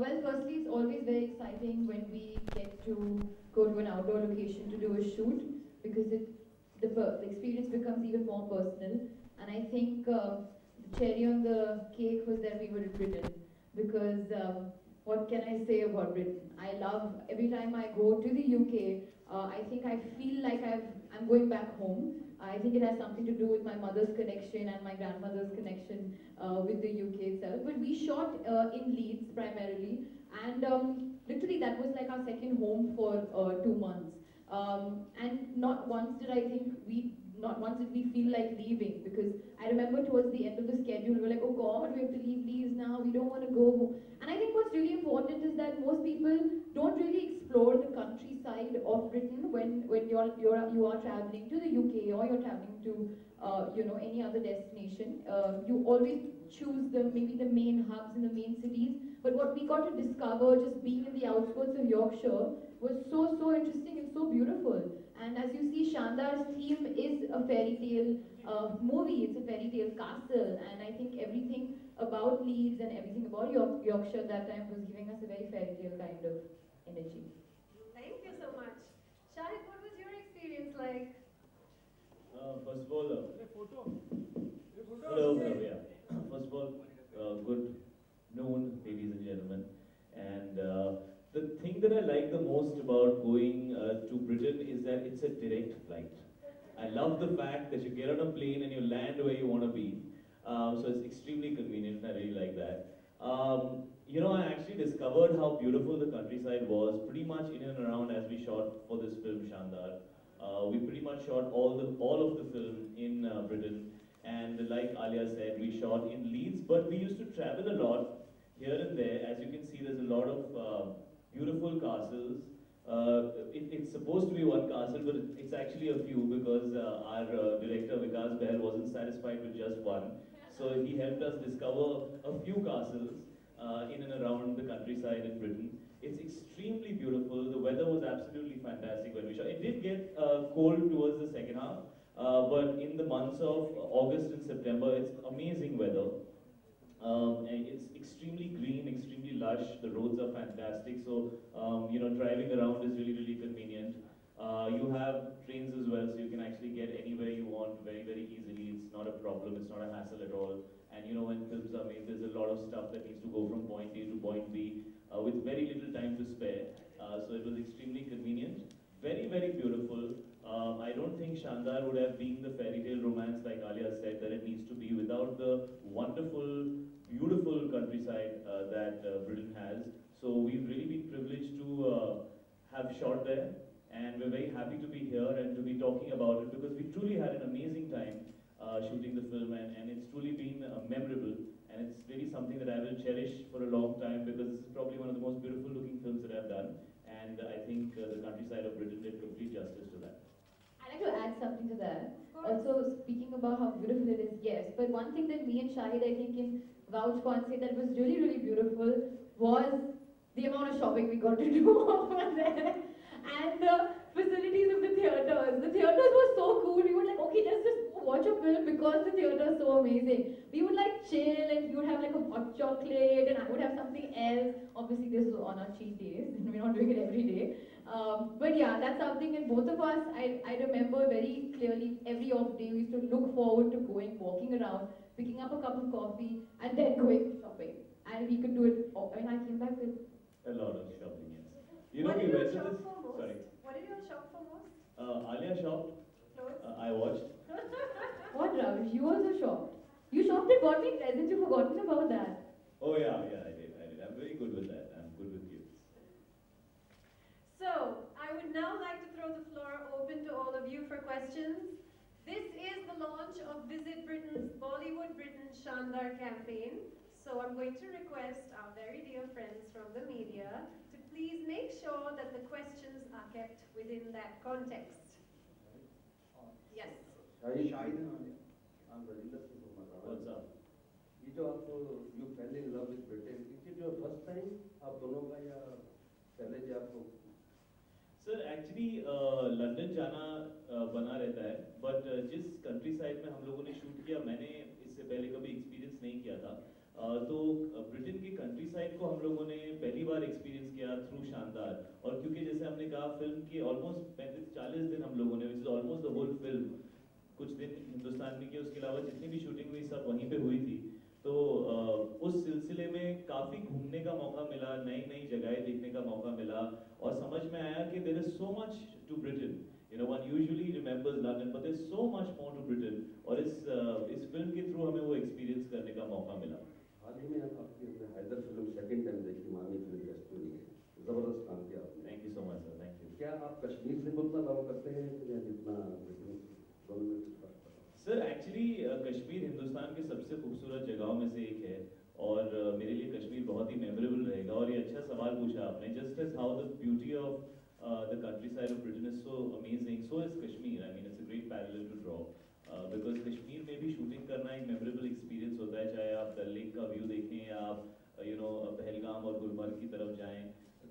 Well, firstly, it's always very exciting when we get to go to an outdoor location to do a shoot, because the experience becomes even more personal. And I think the cherry on the cake was that we were in Britain, because what can I say about Britain? I love, every time I go to the UK, I think I feel like I'm going back home. I think it has something to do with my mother's connection and my grandmother's connection with the UK itself. But we shot in Leeds primarily, and literally that was like our second home for 2 months. And not once did we feel like leaving, because I remember towards the end of the schedule, we were like, oh God, we have to leave Leeds now, we don't want to go home. And I think what's really important is that most people don't really explore the countryside of Britain when you are traveling to the UK or you're traveling to any other destination. You always choose maybe the main hubs and the main cities. But what we got to discover just being in the outskirts of Yorkshire was so, so interesting and so beautiful. And as you see, Shaandaar's theme is a fairy tale movie, it's a fairy tale castle, and I think everything about Leeds and everything about Yorkshire that time was giving us a very fairy tale kind of energy. Thank you so much. Shahid, what was your experience like? First of all, hello, yeah. First of all, good noon, ladies and gentlemen. And the thing that I like the most about going to Britain is that it's a direct flight. I love the fact that you get on a plane and you land where you want to be. So it's extremely convenient, and I really like that. I actually discovered how beautiful the countryside was pretty much in and around as we shot for this film, Shaandaar. We pretty much shot all of the film in Britain. And like Alia said, we shot in Leeds, but we used to travel a lot here and there. As you can see, there's a lot of beautiful castles. It's supposed to be one castle, but it's actually a few, because our director Vikas Behl wasn't satisfied with just one. So he helped us discover a few castles in and around the countryside in Britain. It's extremely beautiful. The weather was absolutely fantastic when we shot. It did get cold towards the second half, but in the months of August and September, it's amazing weather. And it's extremely green, extremely lush. The roads are fantastic, so driving around is really, really convenient. You have trains as well, so you can actually get anywhere you want very, very easily. It's not a problem. It's not a hassle at all. And when films are made, there's a lot of stuff that needs to go from point A to point B with very little time to spare. So it was extremely convenient, very, very beautiful. I don't think Shaandaar would have been the fairy tale romance, like Alia said, that it needs to be without the wonderful, beautiful countryside that Britain has. So we've really been privileged to have shot there, and we're very happy to be here and to be talking about it, because we truly had an amazing time shooting the film, and it's truly been memorable, and it's really something that I will cherish for a long time, because this is probably one of the most beautiful looking films that I've done, and I think the countryside of Britain did complete justice to that. I'd like to add something to that. Also, speaking about how beautiful it is, yes, but one thing that me and Shahid, I think, can vouch for and say that was really, really beautiful was the amount of shopping we got to do over there, and the facilities of the theatres. The theatres were so cool. We were like, okay, let's just watch a film because the theatre is so amazing. We would like chill, and you would have like a hot chocolate, and I would have something else. Obviously, this was on our cheat days, and we're not doing it every day. But yeah, that's something, and both of us, I remember very clearly, every off day we used to look forward to going, walking around, picking up a cup of coffee, and then going shopping. And we could do it, I came back with a lot of shopping, yes. What did you shop for most? Alia shopped. I watched. What rubbish, you also shopped. You shopped and bought me presents, you've forgotten about that. Oh yeah, yeah, I did. I'm very good with that. I'm good with gifts. So, I would now like to throw the floor open to all of you for questions. This is the launch of Visit Britain's Bollywood Britain Shaandaar campaign. So I'm going to request our very dear friends from the media to please make sure that the questions are kept within that context. Yes. What's up? You fell in love with Britain. Is it your first time? Sir, actually London जाना बना रहता है, but जिस countryside में हम लोगों ने shoot किया, मैंने इससे पहले कभी experience नहीं किया था. तो ब्रिटेन की कंट्री साइड को हम लोगों ने पहली बार एक्सपीरियंस किया थ्रू शानदार। और क्योंकि जैसे हमने कहा फिल्म के ऑलमोस्ट 35-40 दिन हम लोगों ने, which is almost the whole film, कुछ दिन हिंदुस्तान में किया, उसके अलावा जितनी भी शूटिंग हुई सब वहीं पे हुई थी। तो उस सिलसिले में काफ़ी घूमने का मौका मिला, नई नई जगहें देखने का मौका मिला और समझ में आया कि there is so much to Britain. You know, one usually remembers London, but there's so much more to Britain. और इस फिल्म के थ्रू हमें वो एक्सपीरियंस करने का मौका मिला। हाल ही में आपकी हमने हैदर फिल्म सेकंड टाइम देखी, मामी फिल्म की स्टोरी है, जबरदस्त काम किया आपने। Thank you so much sir, thank you. क्या आप कश्मीर से उतना लव करते हैं या जितना Britain? Sir actually Kashmir Hindustan के सबसे खूबसूरत जगहों में से एक है और मेरे लिए कश्मीर बहुत ही मेमोरेबल रहेगा। और ये अच्छा सवाल पूछा आपने, just as how the beauty of the countryside of Britain is so amazing, so is Kashmir. I mean, it's a great parallel to draw because Kashmir में भी शूटिंग करना एक memorable experience होता है, चाहे आप डल लेक का व्यू देखें या आप you know पहलगाम और गुलमर्ग की तरफ जाएं,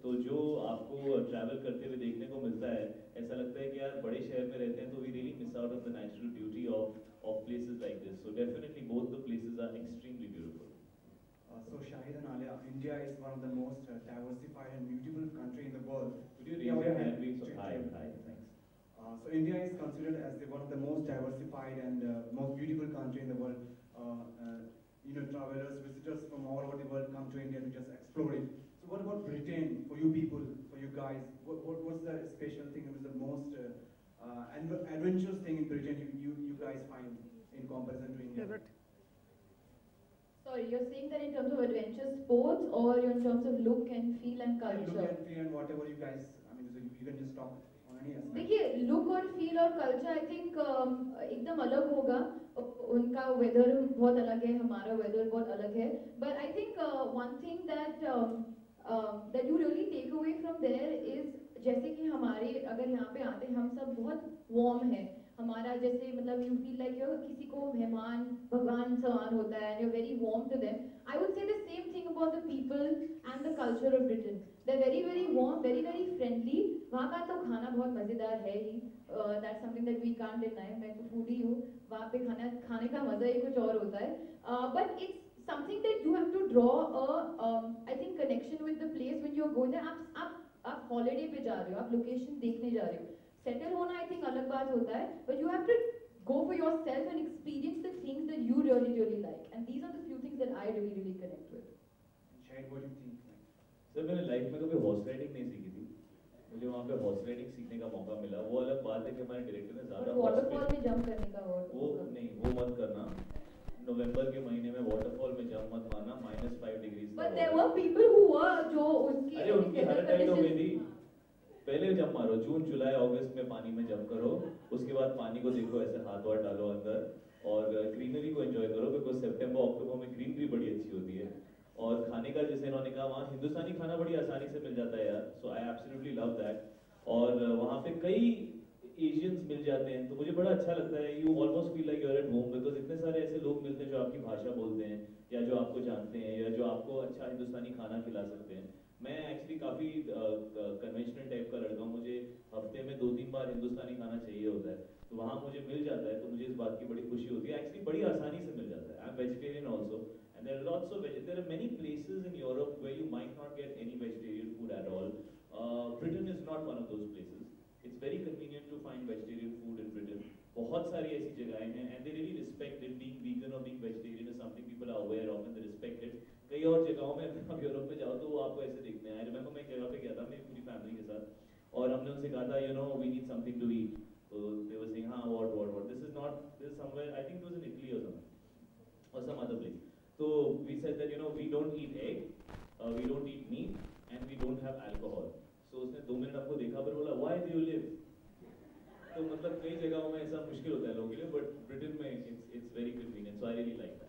तो जो आपको ट्रैवल करते हुए देखने को मिलता है, ऐसा लगता है कि यार बड़े शहर में रहते हैं तो we really miss out on the natural beauty of places like this. So definitely both the places are extremely beautiful. So Shahid and Alia, India is one of the most diversified and beautiful country in the world. Could you raise your hand please? Hi, thanks. So India is considered as one of the most diversified and most beautiful country in the world. You know, travelers, visitors from all over the world come to India to just explore it. So what about Britain for you people, for you guys? What was the special thing? What was the most adventurous thing in Britain you guys find in comparison to India? Favorite. Sorry, you're saying that in terms of adventure sports or in terms of look and feel and culture? Look and feel and whatever you guys, I mean, so you can just talk on any aspect. देखिए, look और feel और culture, I think एकदम अलग होगा। उनका weather बहुत अलग है, हमारा weather बहुत अलग है। But I think one thing that you really take away from there is, जैसे कि हमारे अगर यहाँ पे आते हैं हम सब बहुत warm है हमारा, जैसे मतलब यू फील लाइक योर किसी को मेहमान भगवान समान होता है, you very warm to them. I would say the same thing about the people and the culture of Britain, they very very warm, very very friendly. वहाँ का तो खाना बहुत मज़ेदार है ही, that something that we can't deny. मैं तो फूडी हूँ, वहाँ पे खाना खाने का मज़ा ही कुछ और होता है। But it's something that you have to draw I think connection with the place when you go there. आप हॉलीडे पे जा रहे हो, आप लोकेशन देखने जा रहे हो, सेटल होना आई थिंक अलग बात होता है। But you have to go for yourself and experience the things that you really really like and these are the few things that I really really connect with. शायद what you think? Sir मैंने life में कभी horse riding नहीं सीखी थी, मुझे वहाँ पे हॉर्स राइडिंग सीखने का मौका मिला। वो अलग बात है कि हमारे डायरेक्टर ने ज्यादा वाटरफॉल में जंप करने का वो नहीं, वो मत करना। नवंबर के महीने में वाटरफॉल में जंप मत मारना, -5 degrees. But there were people who were जो उनकी हर टाइम में थी, पहले जंप मारो, जून जुलाई अगस्त में पानी में जंप करो, उसके बाद पानी को देखो, ऐसे हाथ वाथ डालो अंदर और ग्रीनरी को एंजॉय करो बिकॉज सितंबर अक्टूबर में ग्रीनरी बड़ी अच्छी होती है। और खाने का जैसे इन्होंने कहा वहाँ हिंदुस्तानी खाना बड़ी आसानी से मिल जाता है यार, so I absolutely love that. और वहाँ पे कई एशियंस मिल जाते हैं तो मुझे बड़ा अच्छा लगता है, you almost feel like you're at home because इतने सारे ऐसे लोग मिलते हैं जो आपकी भाषा बोलते हैं या जो आपको जानते हैं या जो आपको अच्छा हिंदुस्तानी खाना खिला सकते हैं। मैं एक्चुअली काफ़ी कन्वेंशनल टाइप का लड़का हूँ, मुझे हफ्ते में 2-3 बार हिंदुस्तानी खाना चाहिए होता है, तो वहाँ मुझे मिल जाता है, तो मुझे इस बात की बड़ी खुशी होती है। एक्चुअली बड़ी आसानी से मिल जाता है। I am vegetarian also and there are lots of there are many places in Europe where you might not get any vegetarian food at all. Britain is not one of those places. It's very convenient to find vegetarian food in Britain. बहुत सारी ऐसी जगहें हैं and they really respect it. Being vegan or being vegetarian is something people are aware of and they respect it. कई और जगहों में आप यूरोप में जाओ तो वो आपको ऐसे देखते हैं। I remember मैं एक जगह पे गया था मेरी पूरी फैमिली के साथ और हमने उनसे कहा था you know we need something to eat. So they were saying हाँ what this is not, this is somewhere I think it was in Italy or something or some other place. So we said that you know we don't eat egg, we don't eat meat and we don't have alcohol. तो उसने 2 minute आपको देखा पर बोला why do you live. तो मतलब कई जगहों में ऐसा मुश्किल होता है लोगों के लिए, बट ब्रिटेन में it's very convenient, so I really like.